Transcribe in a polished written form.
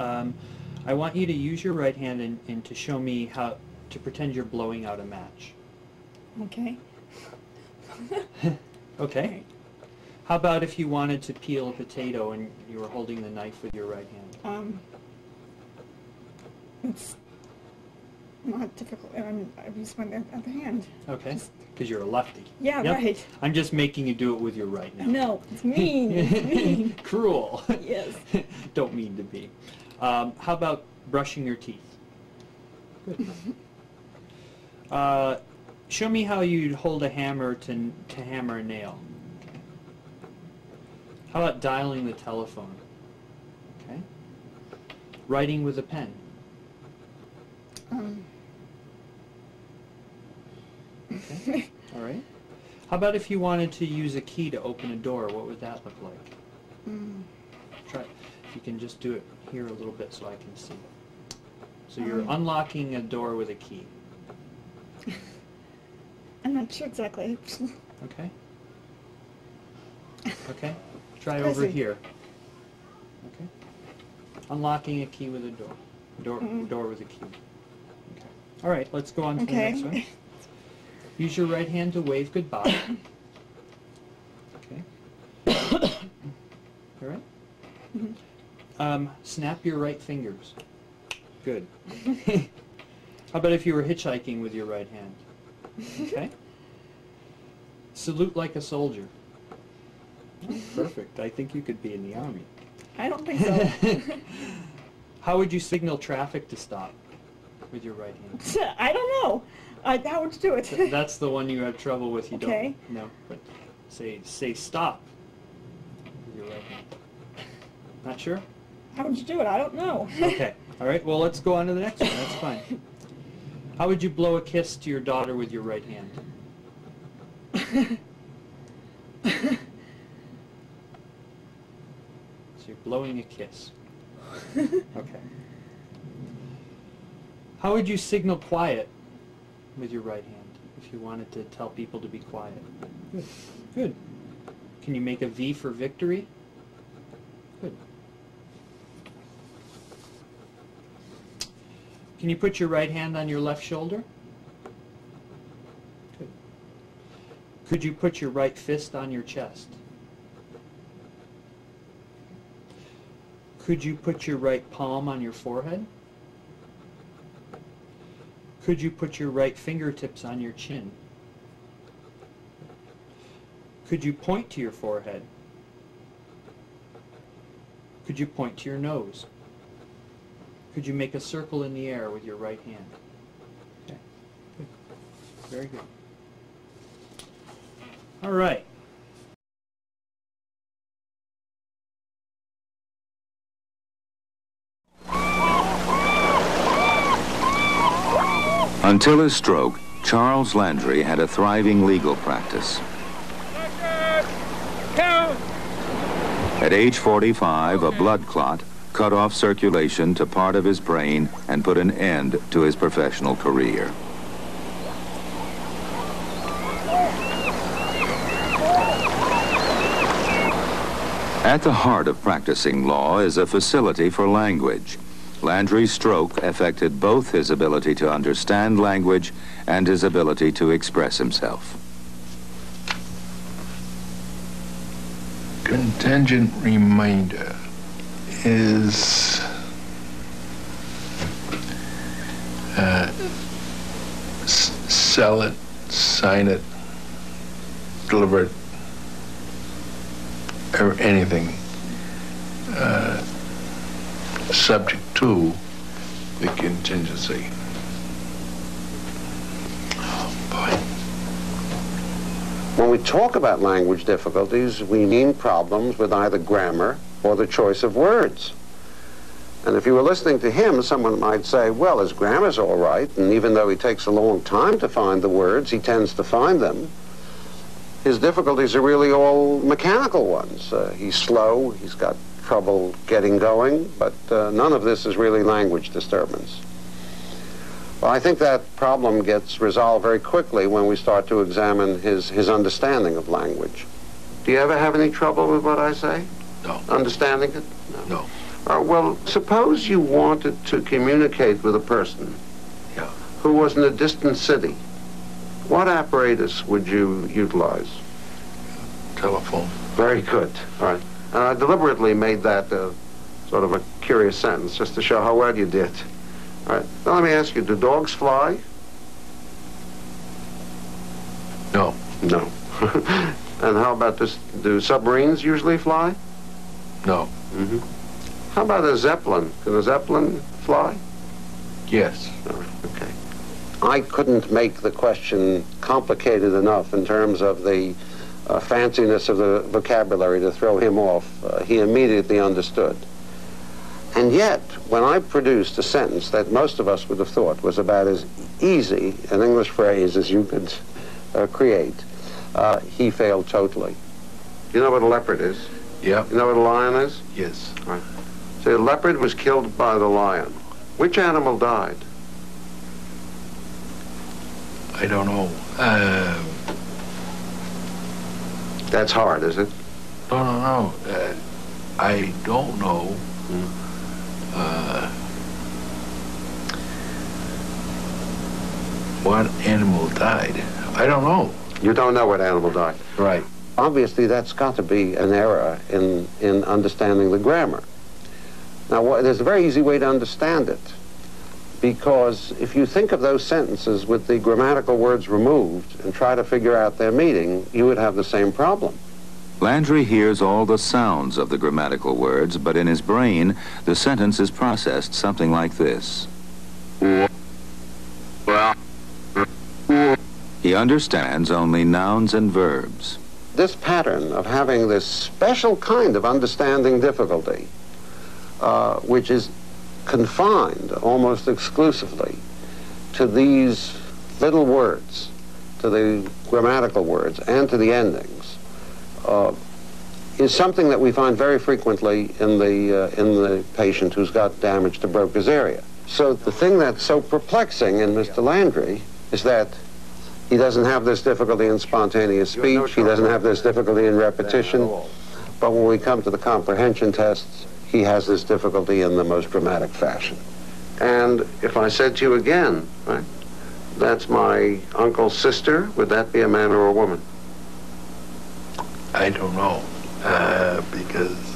I want you to use your right hand and to show me how to pretend you're blowing out a match. Okay. Okay. How about if you wanted to peel a potato and you were holding the knife with your right hand? It's not difficult. I use my other hand. Okay. Because you're a lefty. Yeah, yep. Right. I'm just making you do it with your right now. No, it's mean. It's mean. Cruel. Yes. Don't mean to be. How about brushing your teeth? Good. Show me how you'd hold a hammer to hammer a nail. Okay. How about dialing the telephone? Okay. Writing with a pen. Okay. All right. How about if you wanted to use a key to open a door? What would that look like? Try it. If you can just do it here a little bit so I can see. So you're unlocking a door with a key. I'm not sure exactly. Okay. Okay. Try over here. Okay. Unlocking a key with a door. Door with a key. Okay. All right. Let's go on to the next one. Use your right hand to wave goodbye. Okay. All right. Snap your right fingers. Good. How about if you were hitchhiking with your right hand? Okay. Salute like a soldier. Oh, perfect. I think you could be in the army. I don't think so. How would you signal traffic to stop with your right hand? I don't know. How would you do it? That's the one you have trouble with. You don't know. But say stop with your right hand. Not sure? How would you do it? I don't know. Okay. All right. Well, let's go on to the next one. That's fine. How would you blow a kiss to your daughter with your right hand? So you're blowing a kiss. Okay. How would you signal quiet with your right hand if you wanted to tell people to be quiet? Good. Good. Can you make a V for victory? Good. Can you put your right hand on your left shoulder? Good. Could you put your right fist on your chest? Could you put your right palm on your forehead? Could you put your right fingertips on your chin? Could you point to your forehead? Could you point to your nose? Could you make a circle in the air with your right hand? Okay. Good. Very good. All right. Until his stroke, Charles Landry had a thriving legal practice. At age 45, a blood clot cut off circulation to part of his brain and put an end to his professional career. At the heart of practicing law is a facility for language. Landry's stroke affected both his ability to understand language and his ability to express himself. Contingent reminder is sell it, sign it, deliver it, or anything subject to the contingency. Oh, boy. When we talk about language difficulties, we mean problems with either grammar or the choice of words. And if you were listening to him, someone might say, well, his grammar's all right, and even though he takes a long time to find the words, he tends to find them. His difficulties are really all mechanical ones. He's slow, he's got trouble getting going, but none of this is really language disturbance. Well, I think that problem gets resolved very quickly when we start to examine his understanding of language. Do you ever have any trouble with what I say? No. Understanding it? No. No. Well, suppose you wanted to communicate with a person who was in a distant city. What apparatus would you utilize? Telephone. Very good. All right. And I deliberately made that sort of a curious sentence just to show how well you did. All right. Now let me ask you, do dogs fly? No. No. And how about this? Do submarines usually fly? No. Mm-hmm. How about a zeppelin? Can a zeppelin fly? Yes. All right. Okay. I couldn't make the question complicated enough in terms of the fanciness of the vocabulary to throw him off. He immediately understood. And yet, when I produced a sentence that most of us would have thought was about as easy an English phrase as you could create, he failed totally. You know what a leopard is? Yeah. You know what a lion is? Yes. All right. So the leopard was killed by the lion. Which animal died? I don't know. That's hard, is it? No. I don't know. Mm. What animal died? I don't know. You don't know what animal died. Right. Obviously, that's got to be an error in understanding the grammar. Now, there's a very easy way to understand it, because if you think of those sentences with the grammatical words removed and try to figure out their meaning, you would have the same problem. Landry hears all the sounds of the grammatical words, but in his brain, the sentence is processed something like this. He understands only nouns and verbs. This pattern of having this special kind of understanding difficulty, which is confined almost exclusively to these little words, to the grammatical words, and to the endings, is something that we find very frequently in the patient who's got damage to Broca's area. So the thing that's so perplexing in Mr. Landry is that he doesn't have this difficulty in spontaneous speech, he doesn't have this difficulty in repetition, but when we come to the comprehension tests, he has this difficulty in the most dramatic fashion. And if I said to you again, right, that's my uncle's sister, would that be a man or a woman? I don't know, because